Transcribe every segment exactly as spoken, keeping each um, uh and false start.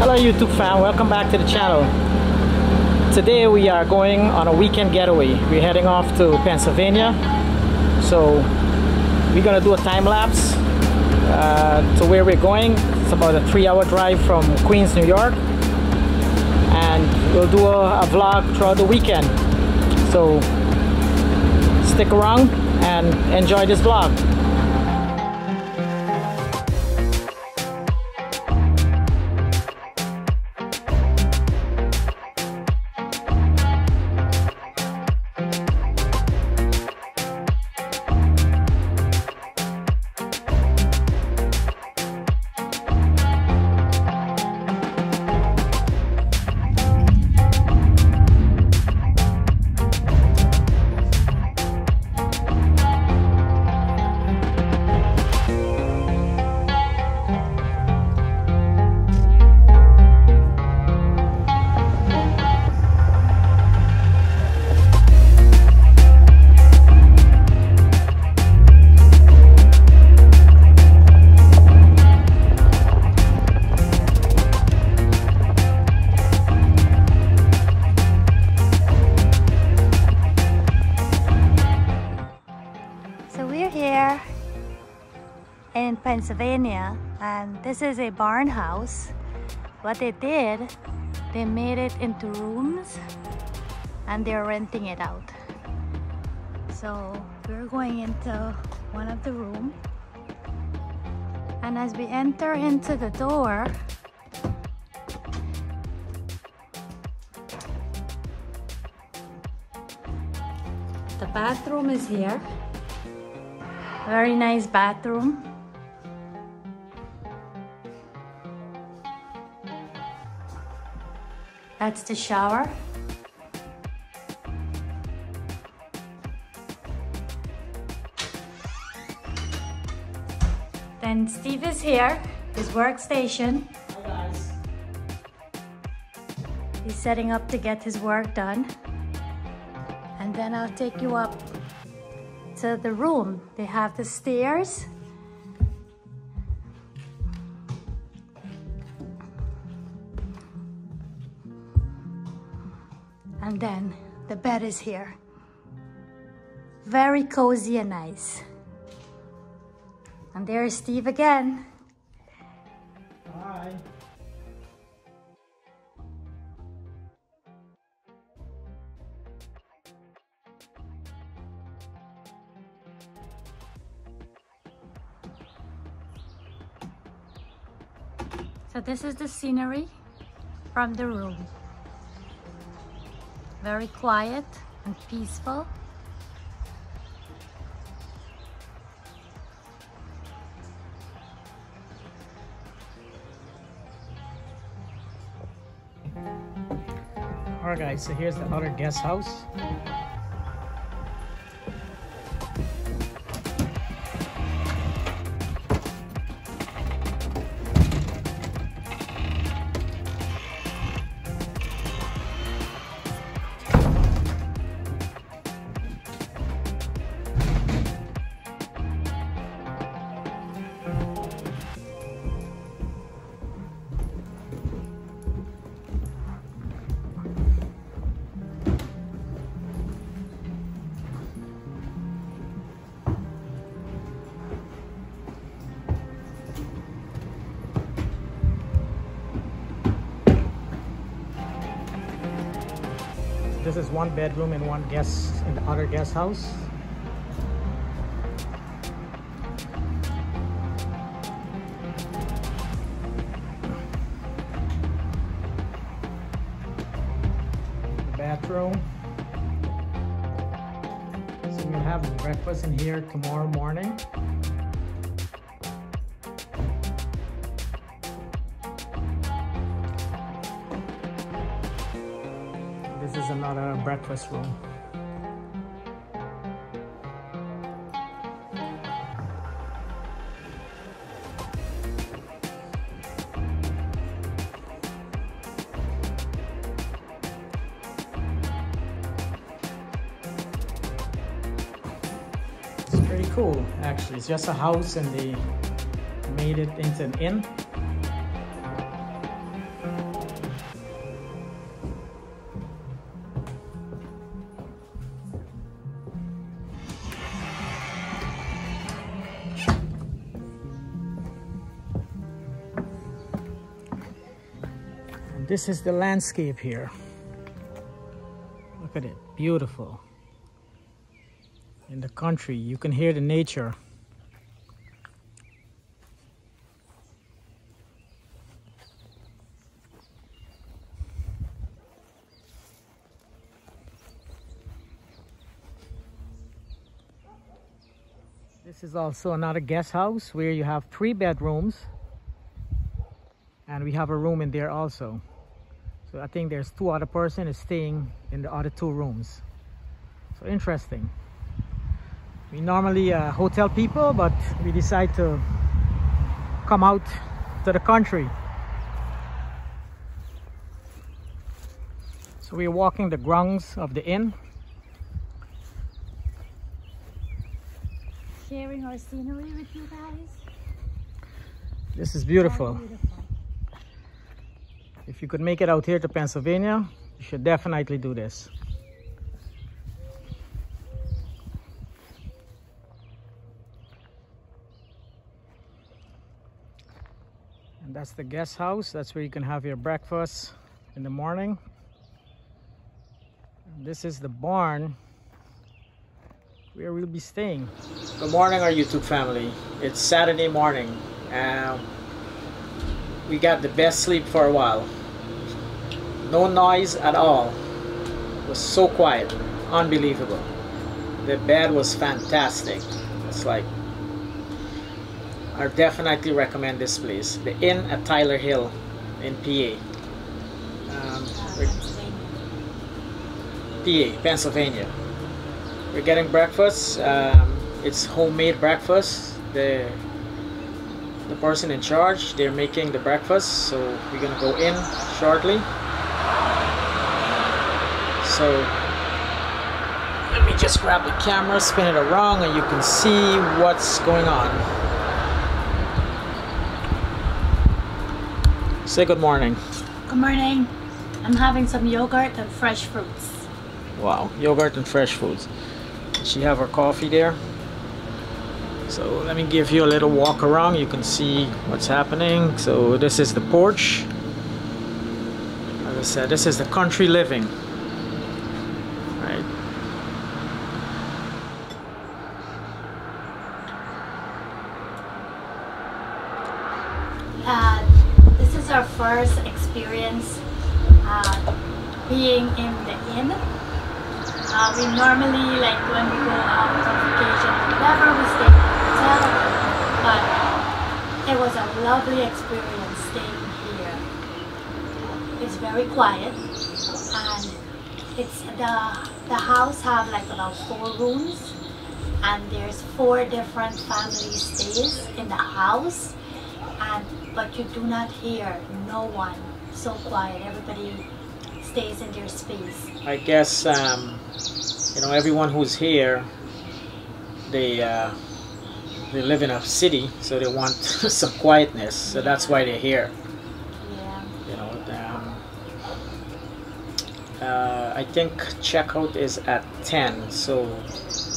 Hello YouTube fam, welcome back to the channel. Today we are going on a weekend getaway. We're heading off to Pennsylvania. So we're gonna do a time lapse uh, to where we're going. It's about a three hour drive from Queens, New York. And we'll do a, a vlog throughout the weekend. So stick around and enjoy this vlog. In Pennsylvania, and this is a barn house. What they did, they made it into rooms and they're renting it out. So we're going into one of the rooms, and as we enter into the door, the bathroom is here. Very nice bathroom. That's the shower. Then Steve is here, his workstation. Hi guys. He's setting up to get his work done. And then I'll take you up to the room. They have the stairs. And then the bed is here. Very cozy and nice. And there is Steve again. Hi. So this is the scenery from the room. Very quiet and peaceful. Alright guys, so here's the other guest house. This is one bedroom and one guest in the other guest house. Bathroom. So we'll have breakfast in here tomorrow morning. This is another breakfast room. It's pretty cool, actually. It's just a house and they made it into an inn. this is the landscape here. Look at it, beautiful. In the country, you can hear the nature. This is also another guest house where you have three bedrooms, and we have a room in there also. So I think there's two other person is staying in the other two rooms. So interesting. We normally uh, hotel people, but we decide to come out to the country. So we're walking the grounds of the inn. Sharing our scenery with you guys. This is beautiful. beautiful. If you could make it out here to Pennsylvania, you should definitely do this. And that's the guest house. That's where you can have your breakfast in the morning. And this is the barn where we'll be staying. Good morning, our YouTube family. It's Saturday morning, and we got the best sleep for a while. No noise at all. It was so quiet, unbelievable. The bed was fantastic. It's like, I definitely recommend this place, the Inn at Tyler Hill in P A. Um, P A, Pennsylvania. We're getting breakfast. Um, it's homemade breakfast. The the person in charge, they're making the breakfast, so we're gonna go in shortly. So let me just grab the camera, spin it around, and you can see what's going on. Say good morning. Good morning. I'm having some yogurt and fresh fruits. Wow, yogurt and fresh fruits. She have her coffee there. So let me give you a little walk around. You can see what's happening. So this is the porch. As I said, this is the country living, right? Uh, this is our first experience uh, being in the inn. Uh, we normally, like when we go out on vacation or whatever, we stay in the hotel, but it was a lovely experience staying here. It's very quiet, and it's the the house have like about four rooms, and there's four different family stays in the house, and but you do not hear no one. So quiet, everybody stays in their space. I guess um, you know, everyone who's here, they uh, they live in a city, so they want some quietness. So yeah, that's why they're here. Yeah. You know, um, uh, I think checkout is at ten. So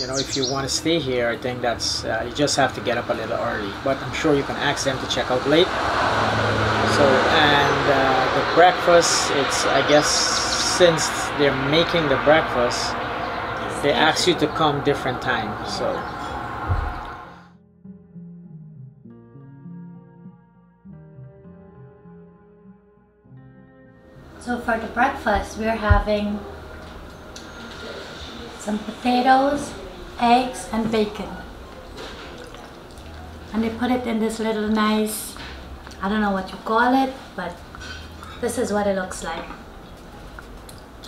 you know, if you want to stay here, I think that's uh, you just have to get up a little early. But I'm sure you can ask them to check out late. So and. Uh, The breakfast, it's, I guess, since they're making the breakfast, they ask you to come different time, so. So for the breakfast, we're having some potatoes, eggs, and bacon. And they put it in this little nice, I don't know what you call it, but this is what it looks like,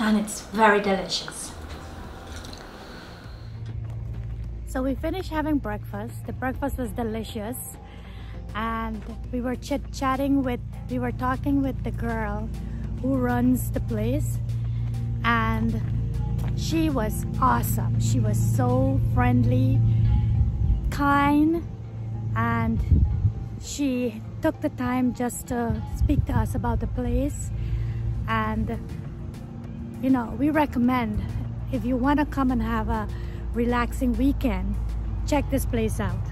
and it's very delicious. So we finished having breakfast. The breakfast was delicious, and we were chit-chatting with, we were talking with the girl who runs the place, and she was awesome. She was so friendly, kind, and she took the time just to speak to us about the place. And you know, we recommend, if you want to come and have a relaxing weekend, check this place out.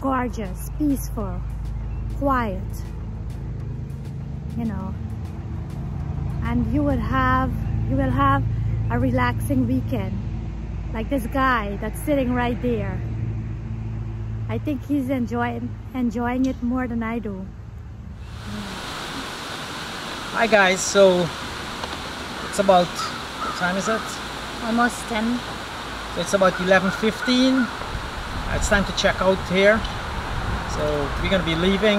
Gorgeous, peaceful, quiet, you know, and you will have you will have a relaxing weekend. Like this guy that's sitting right there, I think he's enjoying enjoying it more than I do. Hi guys, so it's about, what time is it? Almost ten. So it's about eleven fifteen. It's time to check out here. So we're gonna be leaving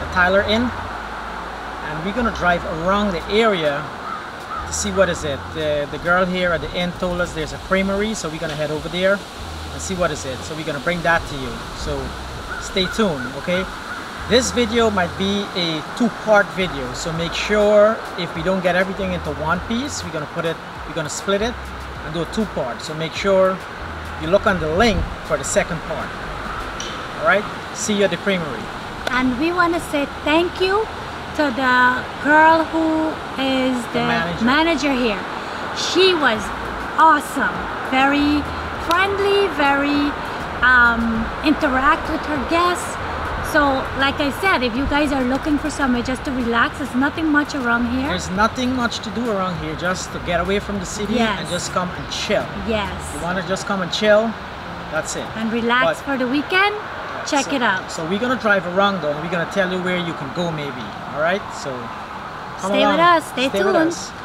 the Tyler Inn, and we're gonna drive around the area to see what is it. The, the girl here at the inn told us there's a creamery, so we're gonna head over there and see what is it. So we're gonna bring that to you. So stay tuned, okay? This video might be a two-part video, so make sure if we don't get everything into one piece, we're gonna put it, we're gonna split it and do a two-part. So make sure you look on the link for the second part. All right, see you at the creamery. And we want to say thank you to the girl who is the, the manager. manager here. She was awesome, very friendly, very um, interact with her guests. So, like I said, if you guys are looking for somewhere just to relax, there's nothing much around here. There's nothing much to do around here, just to get away from the city, yes, and just come and chill. Yes. You want to just come and chill, that's it. And relax but, for the weekend, yeah, check so, it out. So we're going to drive around though, and we're going to tell you where you can go maybe, alright? So, come Stay along. with us, stay, stay tuned. With us.